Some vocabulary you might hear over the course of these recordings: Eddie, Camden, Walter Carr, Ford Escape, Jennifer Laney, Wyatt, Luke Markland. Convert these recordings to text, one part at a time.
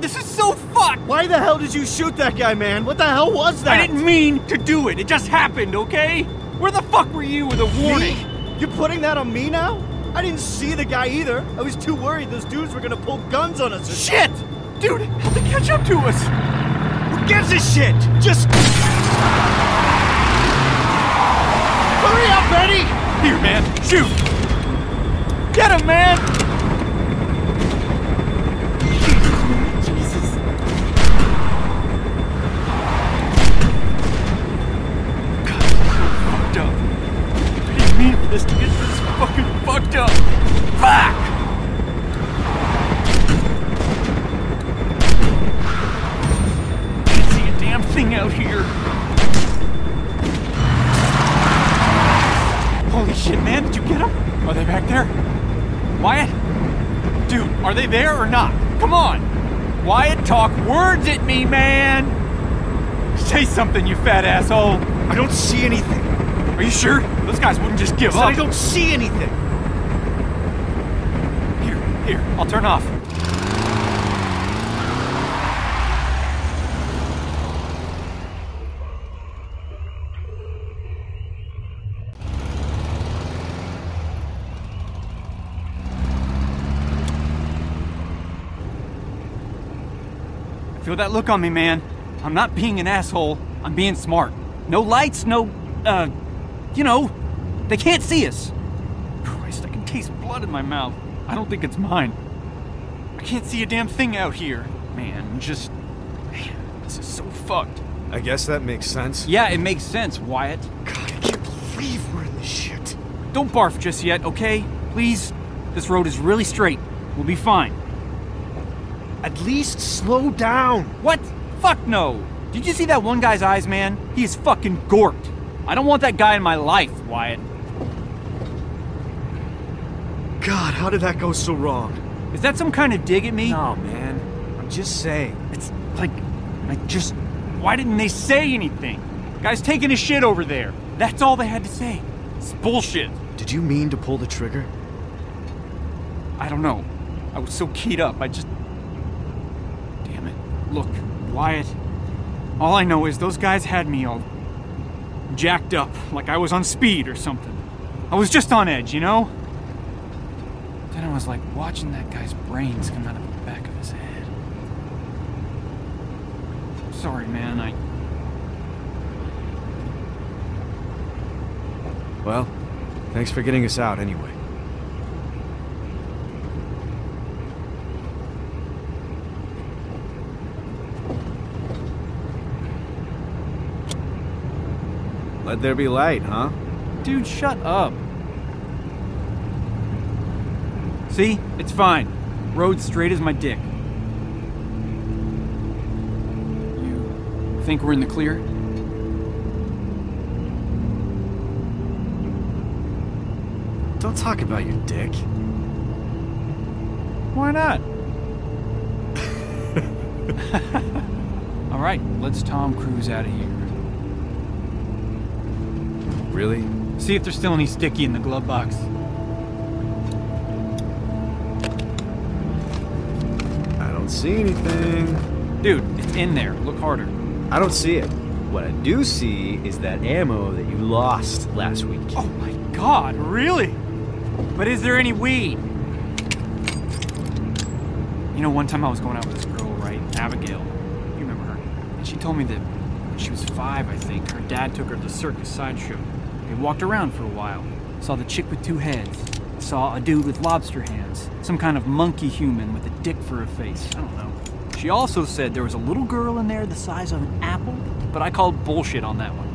God, this is so fucked! Why the hell did you shoot that guy, man? What the hell was that? I didn't mean to do it. It just happened, okay? Where the fuck were you with a warning? Me? You're putting that on me now? I didn't see the guy either. I was too worried those dudes were gonna pull guns on us. Shit! Dude, how'd they catch up to us? Who gives a shit? Just... Hurry up, Eddie! Here, man. Shoot! Get him, man! This kid is fucking fucked up. Fuck! Can't see a damn thing out here. Holy shit, man, did you get him? Are they back there? Wyatt? Dude, are they there or not? Come on! Wyatt, talk words at me, man! Say something, you fat asshole! I don't see anything. Are you sure? Those guys wouldn't just give up. I don't see anything. Here, I'll turn off. I feel that look on me, man. I'm not being an asshole. I'm being smart. No lights, no, you know, they can't see us. Christ, I can taste blood in my mouth. I don't think it's mine. I can't see a damn thing out here. Man, just... Man, this is so fucked. I guess that makes sense. Yeah, it makes sense, Wyatt. God, I can't believe we're in this shit. Don't barf just yet, okay? Please? This road is really straight. We'll be fine. At least slow down. What? Fuck no. Did you see that one guy's eyes, man? He is fucking gorked. I don't want that guy in my life, Wyatt. God, how did that go so wrong? Is that some kind of dig at me? No, man. I'm just saying. It's like just... Why didn't they say anything? Guy's taking his shit over there. That's all they had to say. It's bullshit. Did you mean to pull the trigger? I don't know. I was so keyed up, I just... Damn it. Look, Wyatt, all I know is those guys had me all... jacked up, like I was on speed or something. I was just on edge, you know? Then I was like watching that guy's brains come out of the back of his head. I'm sorry, man, I... Well, thanks for getting us out anyway. Let there be light, huh? Dude, shut up. See? It's fine. Road straight as my dick. You think we're in the clear? Don't talk about your dick. Why not? All right, let's Tom Cruise out of here. Really? See if there's still any sticky in the glove box. I don't see anything. Dude, it's in there. Look harder. I don't see it. What I do see is that ammo that you lost last week. Oh my God, really? But is there any weed? You know, one time I was going out with this girl, right? Abigail. You remember her. And she told me that when she was 5, I think, her dad took her to the circus sideshow. They walked around for a while, saw the chick with 2 heads, saw a dude with lobster hands, some kind of monkey human with a dick for a face, I don't know. She also said there was a little girl in there the size of an apple, but I called bullshit on that one.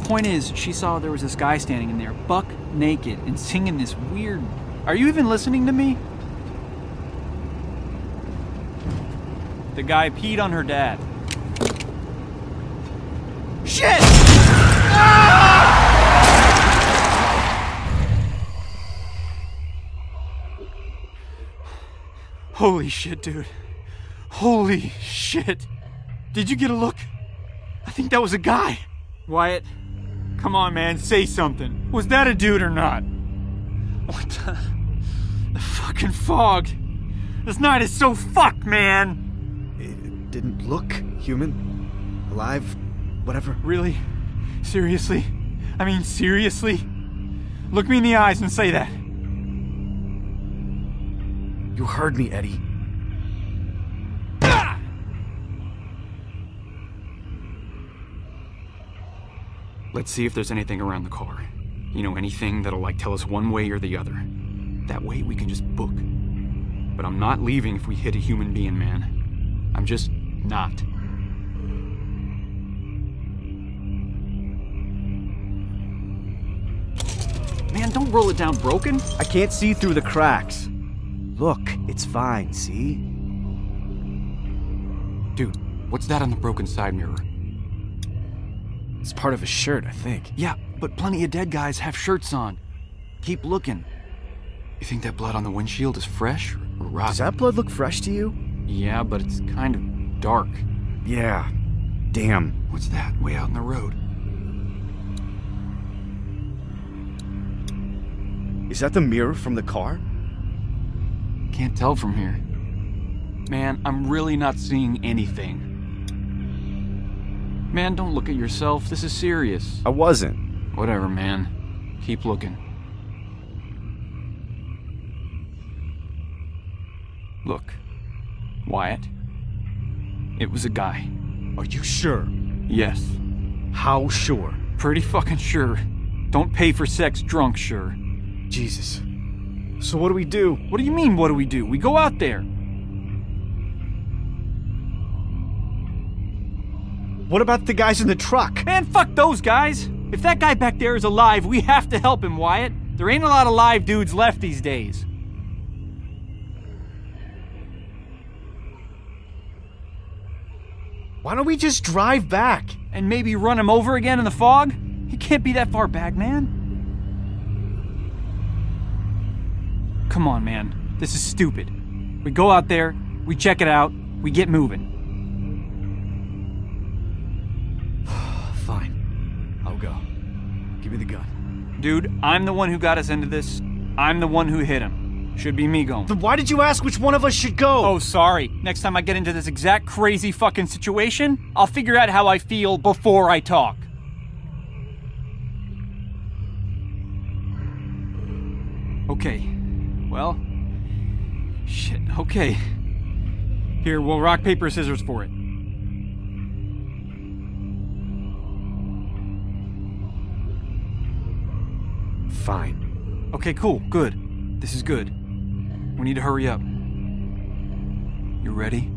The point is, she saw there was this guy standing in there, buck naked, and singing this weird... Are you even listening to me? The guy peed on her dad. Shit! Ah! Holy shit, dude. Holy shit. Did you get a look? I think that was a guy. Wyatt, come on, man, say something. Was that a dude or not? What the fucking fog. This night is so fucked, man. didn't look human, alive, whatever. Really? Seriously? I mean, seriously? Look me in the eyes and say that. You heard me, Eddie. Ah! Let's see if there's anything around the car. You know, anything that'll, like, tell us one way or the other. That way we can just book. But I'm not leaving if we hit a human being, man. I'm just not. Man, don't roll it down broken. I can't see through the cracks. Look, it's fine, see? Dude, what's that on the broken side mirror? It's part of his shirt, I think. Yeah, but plenty of dead guys have shirts on. Keep looking. You think that blood on the windshield is fresh or rotten? Does that blood look fresh to you? Yeah, but it's kind of dark. Yeah. Damn. What's that way out in the road? Is that the mirror from the car? Can't tell from here. Man, I'm really not seeing anything. Man, don't look at yourself. This is serious. I wasn't. Whatever, man. Keep looking. Look, Wyatt, it was a guy. Are you sure? Yes. How sure? Pretty fucking sure. Don't pay for sex drunk, sure. Jesus. So what do we do? What do you mean, what do we do? We go out there. What about the guys in the truck? Man, fuck those guys. If that guy back there is alive, we have to help him, Wyatt. There ain't a lot of live dudes left these days. Why don't we just drive back? And maybe run him over again in the fog? He can't be that far back, man. Come on, man. This is stupid. We go out there, we check it out, we get moving. Fine. I'll go. Give me the gun. Dude, I'm the one who got us into this. I'm the one who hit him. Should be me going. Then why did you ask which one of us should go? Oh, sorry. Next time I get into this exact crazy fucking situation, I'll figure out how I feel before I talk. Okay. Well, shit, okay. Here, we'll rock, paper, scissors for it. Fine. Okay, cool, good. This is good. We need to hurry up. You ready?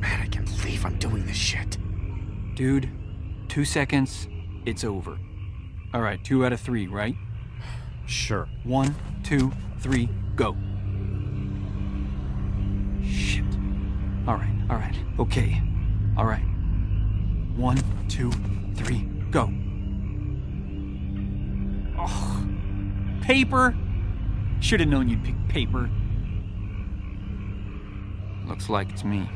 Man, I can't believe I'm doing this shit. Dude, 2 seconds, it's over. All right, 2 out of 3, right? Sure. 1, 2, 3, go. Shit. All right, okay. All right. 1, 2, 3, go. Oh, paper. Should have known you'd pick paper. Looks like it's me.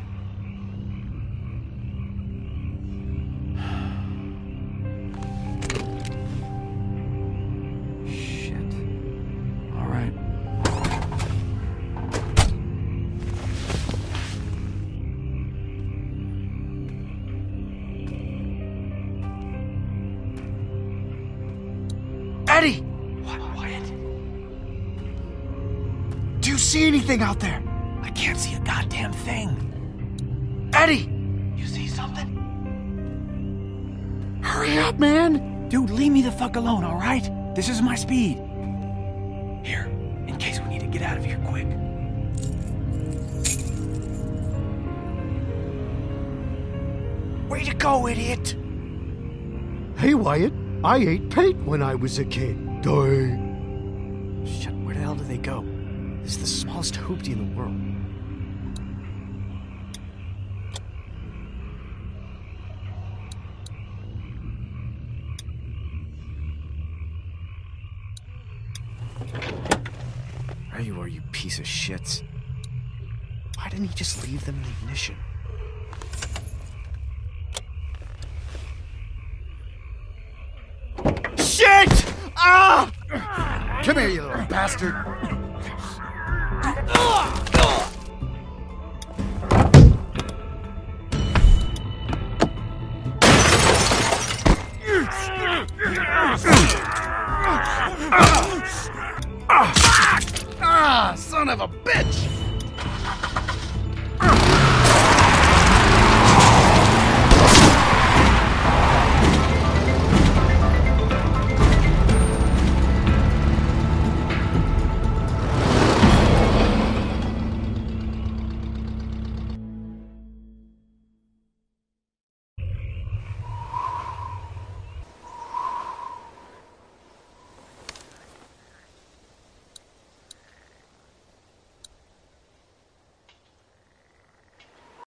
Out there. I can't see a goddamn thing. Eddie! You see something? Hurry up, man! Dude, leave me the fuck alone, alright? This is my speed. Here, in case we need to get out of here quick. Way to go, idiot! Hey, Wyatt, I ate paint when I was a kid. Die. Shit, where the hell do they go? This is the smallest hoopty in the world. There you are, you piece of shits. Why didn't he just leave them in the ignition? Shit! Ah! Come here, you little bastard. son of a bitch!